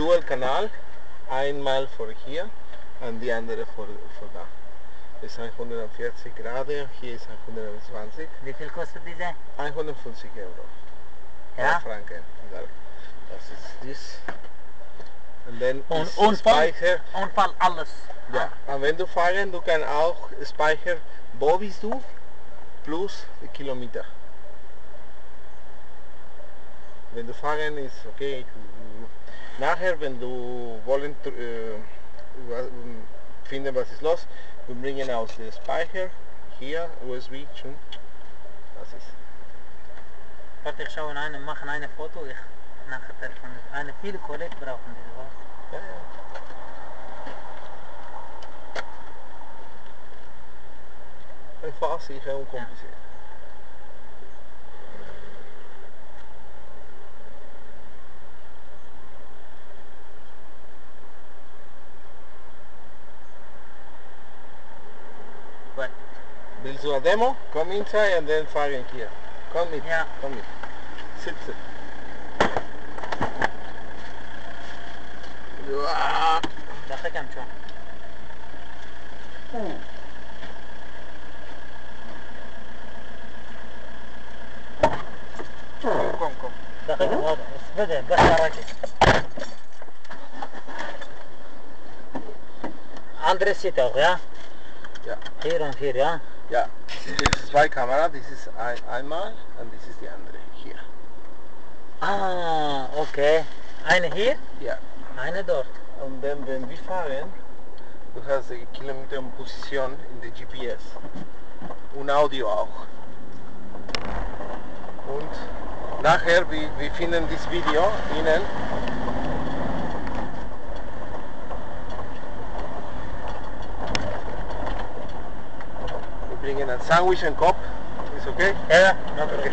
dual canal, einmal for here and the andere for da. Ist 140 Grad, hier ist 120. Wie viel kostet diese? 150 Euro. Ja. Franken. Das ist dies. Und dann Speicher. Unfall alles. Ja. Ja. Und wenn du fahren, du kannst auch Speicher, wo bist du, plus Kilometer. Wenn du fahren ist okay. Nachher, wenn du wollen finden, was ist los, wir bringen aus dem Speicher hier USB schon. Das ist. Warte, ich schaue eine, machen eine Foto. Ich nachher telefoniere. Eine viele Kollegen brauchen diese was. Ja, ja. Einfach sicher und kompliziert. Ja. We'll do a demo, come inside and then fire in here. Come in, yeah. Come in. Sit. Come. It's better, Andere sit auch, ja? Ja. Hier und hier, ja? Ja, es ist zwei Kameras, das ist einmal und das ist die andere hier. Ah, okay. Eine hier? Ja. Eine dort. Und dann, wenn wir fahren, du hast die Kilometer und Position in der GPS. Und Audio auch. Und nachher, wir finden das Video innen. Bringen ein Sandwich und Kopf, ist okay? Ja, okay.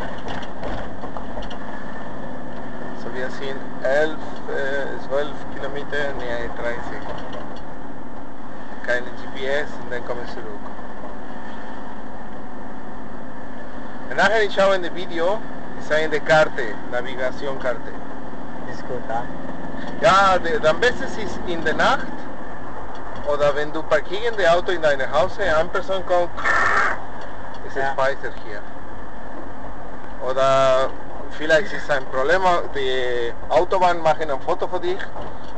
So, wir sind 12 Kilometer, nee, 30. Keine GPS und dann kommen wir zurück. Und nachher ich schaue in das Video, ist eine Karte, Navigationskarte. Ist gut, ja? Ja, am besten ist in der Nacht, oder wenn du parkierst das Auto in deinem Haus, eine Person kommt, es ist Speicher hier. Oder vielleicht ist ein Problem, die Autobahn machen ein Foto von dich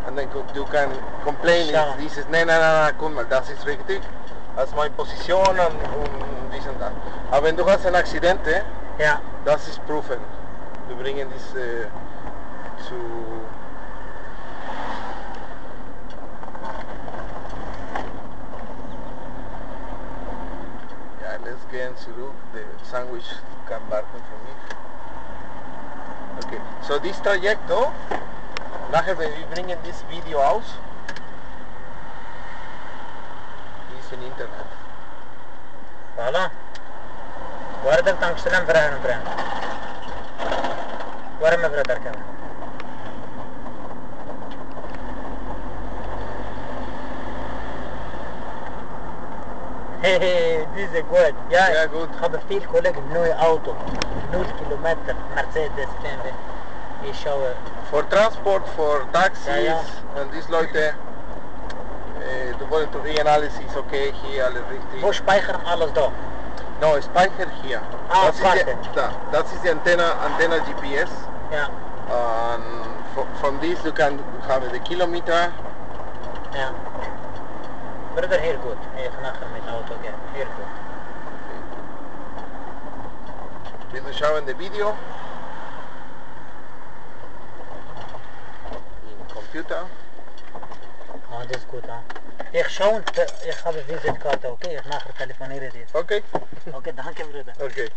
und dann du kannst complain, dieses, nein, guck mal, das ist richtig, das ist meine Position und dies und das. Aber wenn du hast ein Accident, ja. Das ist prüfen. Wir bringen das zu... Again, Siruk, the sandwich can bargain for me. Okay, so this trayecto, nachher when we bring in this video out, is in internet. Voilà. Waar de tankstellen vragen en brengen. Waar me vragen kan. Hehe, this is good. Ja, yeah, good. Ich habe viele Kollegen, neue Auto, 0 Kilometer, Mercedes, BMW. Ich schaue. Für Transport, für Taxis, ja. Und diese Leute, du wolltest sehen, alles ist okay, hier alles richtig. Wo speichern alles da? No, Speicher hier. Ah, das Speicher. Ist die, das ist die Antenne GPS. Ja. Von diesem du kannst die Kilometer. Ja. Brother, heel goed. Even achter met de auto gaan. Heel goed. Wil je schauen de video? In de computer. Oh, dat is goed, hè. Ik schau en ik heb een visitkarte, oké? Ik nachher telefoneren dit. Oké. Oké, dank je, brother. Oké.